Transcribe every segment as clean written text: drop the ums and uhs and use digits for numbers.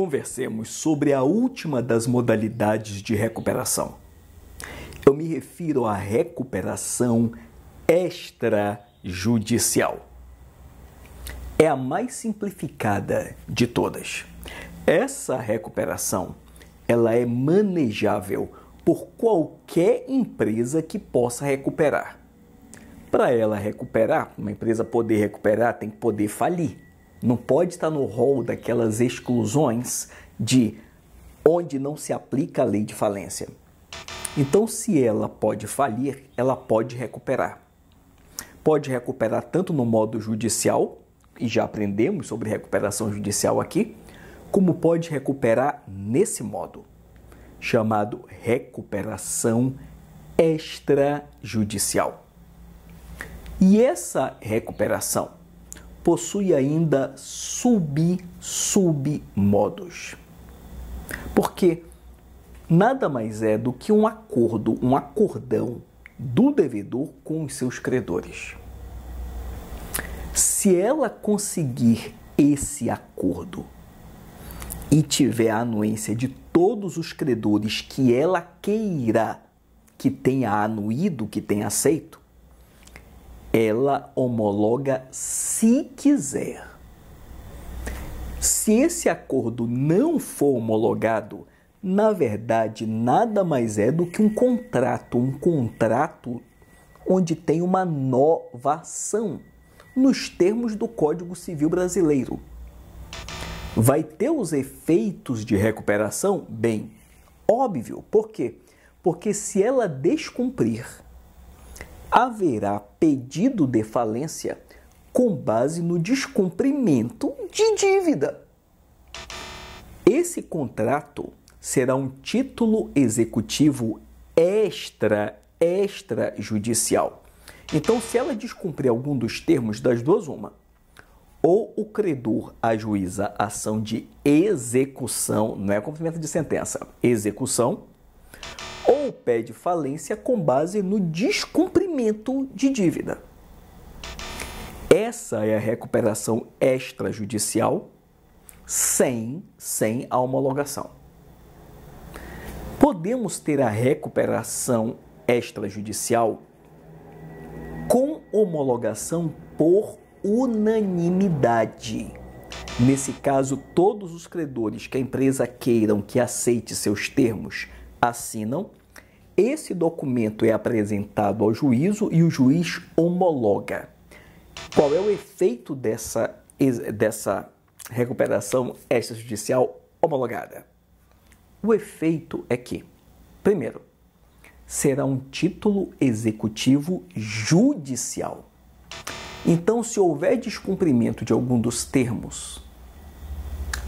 conversemos sobre a última das modalidades de recuperação. Eu me refiro à recuperação extrajudicial. É a mais simplificada de todas. Essa recuperação, ela é manejável por qualquer empresa que possa recuperar. Para ela recuperar, uma empresa poder recuperar, tem que poder falir. Não pode estar no rol daquelas exclusões de onde não se aplica a lei de falência. Então, se ela pode falir, ela pode recuperar. Pode recuperar tanto no modo judicial, e já aprendemos sobre recuperação judicial aqui, como pode recuperar nesse modo, chamado recuperação extrajudicial. E essa recuperação possui ainda submodos, porque nada mais é do que um acordo, um acordão do devedor com os seus credores. Se ela conseguir esse acordo e tiver a anuência de todos os credores que ela queira que tenha anuído, que tenha aceito, ela homologa se quiser. Se esse acordo não for homologado, na verdade, nada mais é do que um contrato onde tem uma novação nos termos do Código Civil Brasileiro. Vai ter os efeitos de recuperação? Bem, óbvio. Por quê? Porque se ela descumprir, haverá pedido de falência com base no descumprimento de dívida. Esse contrato será um título executivo extrajudicial. Então, se ela descumprir algum dos termos, das duas, uma: ou o credor ajuiza ação de execução, não é cumprimento de sentença, execução, ou pede falência com base no descumprimento de dívida. Essa é a recuperação extrajudicial sem a homologação. Podemos ter a recuperação extrajudicial com homologação por unanimidade. Nesse caso, todos os credores que a empresa queiram que aceite seus termos assinam. Esse documento é apresentado ao juízo e o juiz homologa. Qual é o efeito dessa recuperação extrajudicial homologada? O efeito é que, primeiro, será um título executivo judicial. Então, se houver descumprimento de algum dos termos,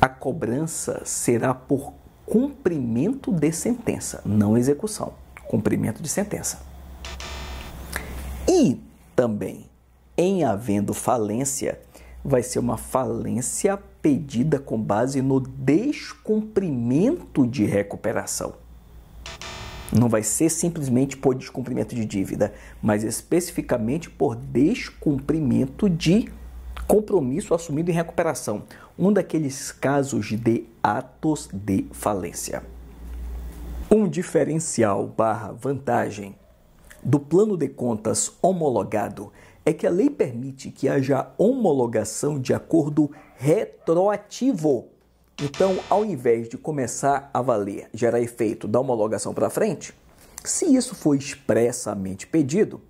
a cobrança será por cumprimento de sentença, não execução. Cumprimento de sentença. E também, em havendo falência, vai ser uma falência pedida com base no descumprimento de recuperação. Não vai ser simplesmente por descumprimento de dívida, mas especificamente por descumprimento de compromisso assumido em recuperação, um daqueles casos de atos de falência. Um diferencial / vantagem do plano de contas homologado é que a lei permite que haja homologação de acordo retroativo. Então, ao invés de começar a valer, gerar efeito da homologação para frente, se isso for expressamente pedido,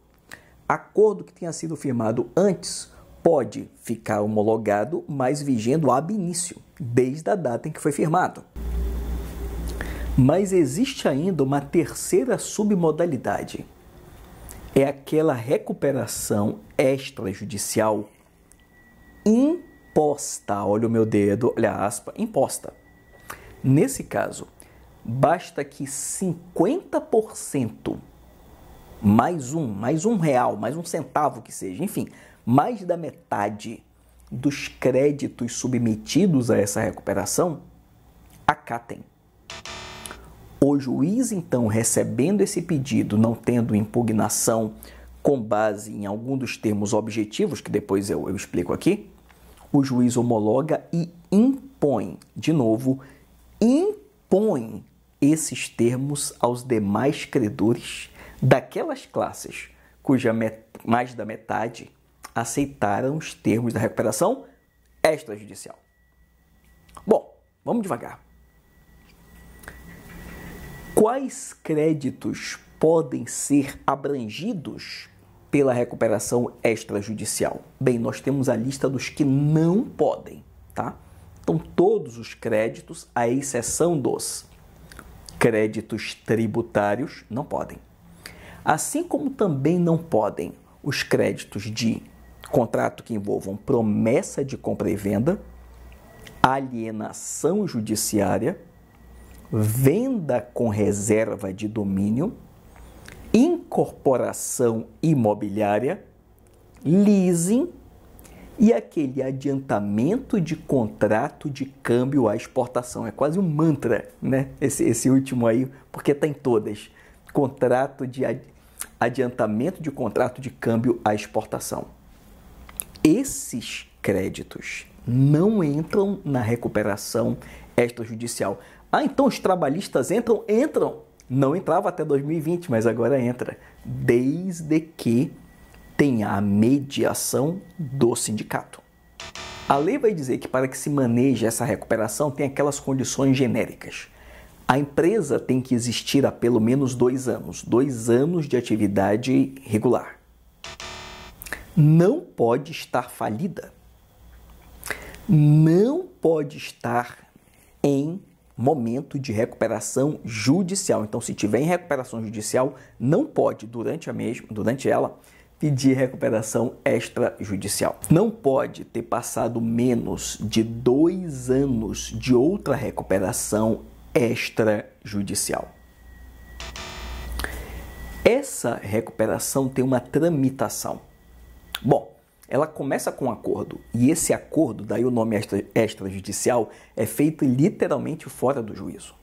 acordo que tenha sido firmado antes pode ficar homologado, mas vigendo ab início, desde a data em que foi firmado. Mas existe ainda uma terceira submodalidade. É aquela recuperação extrajudicial imposta, olha o meu dedo, olha a aspa, imposta. Nesse caso, basta que 50% mais um real, mais um centavo que seja, enfim, mais da metade dos créditos submetidos a essa recuperação acatem. O juiz, então, recebendo esse pedido, não tendo impugnação com base em algum dos termos objetivos, que depois eu explico aqui, o juiz homologa e impugna impõe, de novo, impõe esses termos aos demais credores daquelas classes cuja mais da metade aceitaram os termos da recuperação extrajudicial. Bom, vamos devagar. Quais créditos podem ser abrangidos pela recuperação extrajudicial? Bem, nós temos a lista dos que não podem, tá? Então, todos os créditos, à exceção dos créditos tributários, não podem. Assim como também não podem os créditos de contrato que envolvam promessa de compra e venda, alienação judiciária, venda com reserva de domínio, incorporação imobiliária, leasing e aquele adiantamento de contrato de câmbio à exportação. É quase um mantra, né? Esse último aí, porque está em todas. Contrato de adiantamento de contrato de câmbio à exportação. Esses créditos não entram na recuperação extrajudicial. Ah, então os trabalhistas entram? Entram. Não entrava até 2020, mas agora entra. Desde que tenha a mediação do sindicato. A lei vai dizer que para que se maneje essa recuperação tem aquelas condições genéricas. A empresa tem que existir há pelo menos 2 anos de atividade regular. Não pode estar falida. Não pode estar em momento de recuperação judicial. Então, se tiver em recuperação judicial, não pode, durante ela, pedir recuperação extrajudicial. Não pode ter passado menos de 2 anos de outra recuperação extrajudicial. Essa recuperação tem uma tramitação. Bom, ela começa com um acordo e esse acordo, daí o nome extrajudicial, é feito literalmente fora do juízo.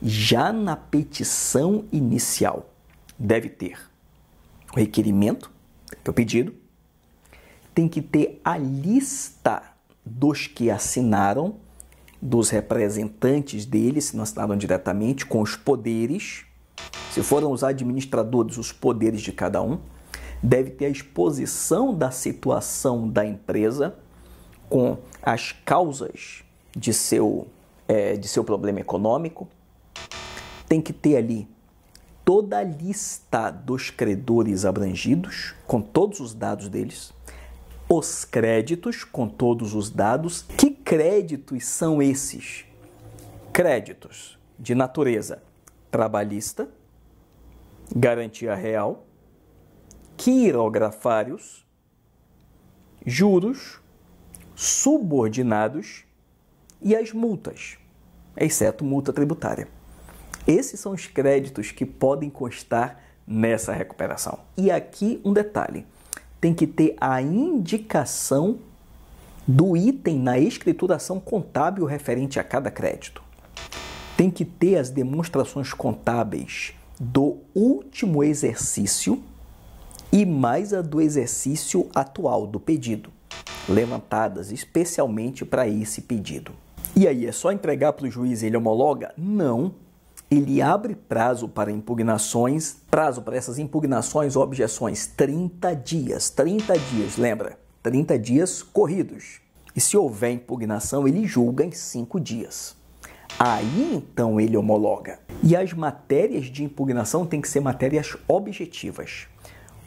Já na petição inicial, deve ter o requerimento, que é o pedido, tem que ter a lista dos que assinaram, dos representantes deles, se não assinaram diretamente, com os poderes, se foram os administradores, os poderes de cada um, deve ter a exposição da situação da empresa com as causas de seu problema econômico, tem que ter ali toda a lista dos credores abrangidos, com todos os dados deles, os créditos com todos os dados. Que créditos são esses? Créditos de natureza trabalhista, garantia real, quirografários, juros, subordinados e as multas, exceto multa tributária. Esses são os créditos que podem constar nessa recuperação. E aqui um detalhe. Tem que ter a indicação do item na escrituração contábil referente a cada crédito. Tem que ter as demonstrações contábeis do último exercício e mais a do exercício atual, do pedido, levantadas especialmente para esse pedido. E aí, é só entregar para o juiz e ele homologa? Não. Ele abre prazo para impugnações, prazo para essas impugnações ou objeções, 30 dias, lembra? 30 dias corridos. E se houver impugnação, ele julga em 5 dias. Aí, então, ele homologa. E as matérias de impugnação têm que ser matérias objetivas.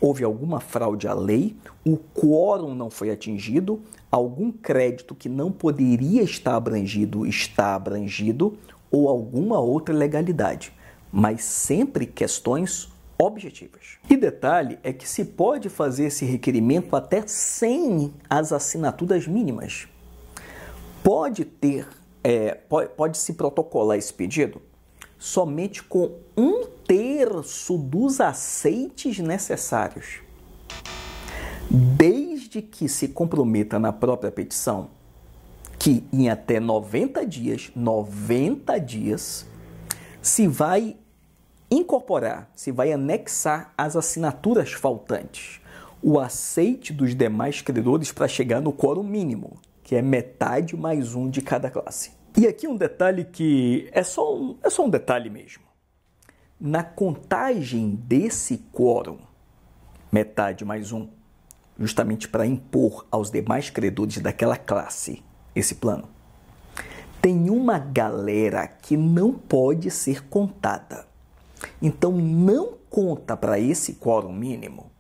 Houve alguma fraude à lei, o quórum não foi atingido, algum crédito que não poderia estar abrangido está abrangido, ou alguma outra ilegalidade, mas sempre questões objetivas. E detalhe é que se pode fazer esse requerimento até sem as assinaturas mínimas. Pode-se protocolar esse pedido somente com 1/3 dos aceites necessários, desde que se comprometa na própria petição que em até 90 dias, se vai incorporar, se vai anexar as assinaturas faltantes, o aceite dos demais credores para chegar no quórum mínimo, que é metade mais um de cada classe. E aqui um detalhe que é só um detalhe mesmo. Na contagem desse quórum, metade mais um, justamente para impor aos demais credores daquela classe esse plano, tem uma galera que não pode ser contada. Então não conta para esse quórum mínimo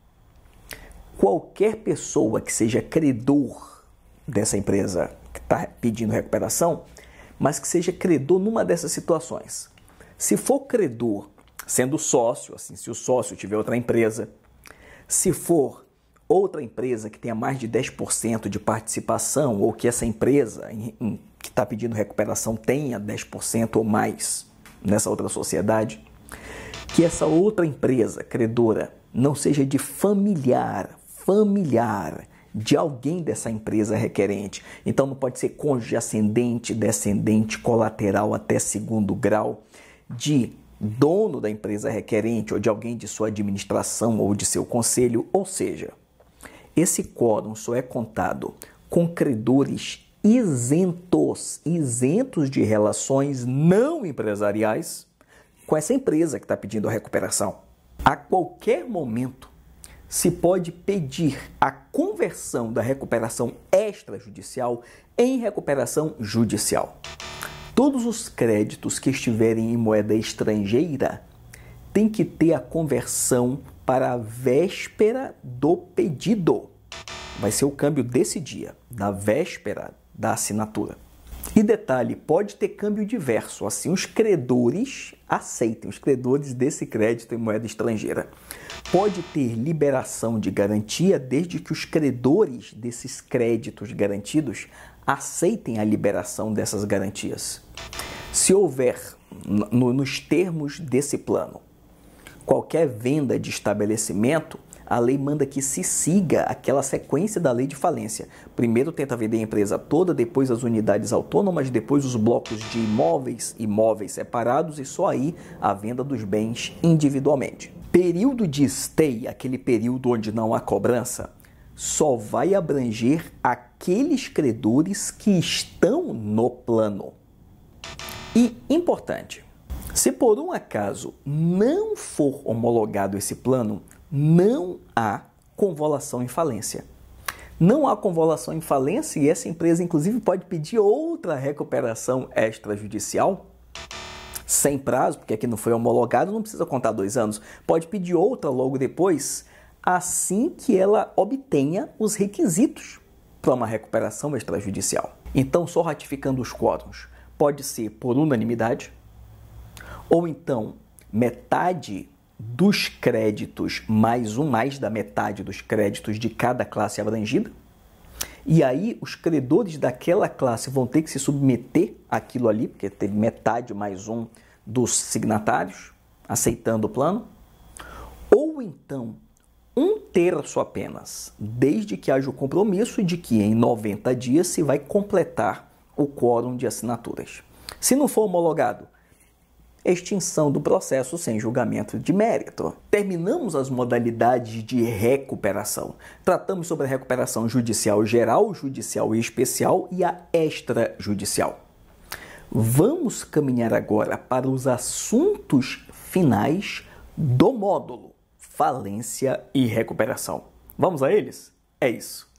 qualquer pessoa que seja credor dessa empresa que está pedindo recuperação, mas que seja credor numa dessas situações. Se for credor sendo sócio, assim, se o sócio tiver outra empresa, se for outra empresa que tenha mais de 10% de participação ou que essa empresa que está pedindo recuperação tenha 10% ou mais nessa outra sociedade, que essa outra empresa credora não seja de familiar de alguém dessa empresa requerente. Então não pode ser cônjuge, ascendente, descendente, colateral até segundo grau de dono da empresa requerente ou de alguém de sua administração ou de seu conselho. Ou seja, esse quórum só é contado com credores isentos de relações não empresariais com essa empresa que está pedindo a recuperação. A qualquer momento se pode pedir a conversão da recuperação extrajudicial em recuperação judicial. Todos os créditos que estiverem em moeda estrangeira têm que ter a conversão para a véspera do pedido. Vai ser o câmbio desse dia, da véspera da assinatura. E detalhe, pode ter câmbio diverso, assim os credores aceitem, os credores desse crédito em moeda estrangeira. Pode ter liberação de garantia desde que os credores desses créditos garantidos aceitem a liberação dessas garantias. Se houver, nos termos desse plano, qualquer venda de estabelecimento, a lei manda que se siga aquela sequência da lei de falência. Primeiro tenta vender a empresa toda, depois as unidades autônomas, depois os blocos de imóveis separados e só aí a venda dos bens individualmente. Período de stay, aquele período onde não há cobrança, só vai abranger aqueles credores que estão no plano. E importante, se por um acaso não for homologado esse plano, não há convolução em falência. Não há convolução em falência e essa empresa, inclusive, pode pedir outra recuperação extrajudicial sem prazo, porque aqui não foi homologado, não precisa contar 2 anos. Pode pedir outra logo depois, assim que ela obtenha os requisitos para uma recuperação extrajudicial. Então, só ratificando os quórums, pode ser por unanimidade ou então metade dos créditos mais da metade dos créditos de cada classe abrangida, e aí os credores daquela classe vão ter que se submeter àquilo ali, porque teve metade mais um dos signatários aceitando o plano, ou então 1/3 apenas, desde que haja o compromisso de que em 90 dias se vai completar o quórum de assinaturas. Se não for homologado, extinção do processo sem julgamento de mérito. Terminamos as modalidades de recuperação. Tratamos sobre a recuperação judicial geral, judicial especial e a extrajudicial. Vamos caminhar agora para os assuntos finais do módulo Falência e Recuperação. Vamos a eles? É isso.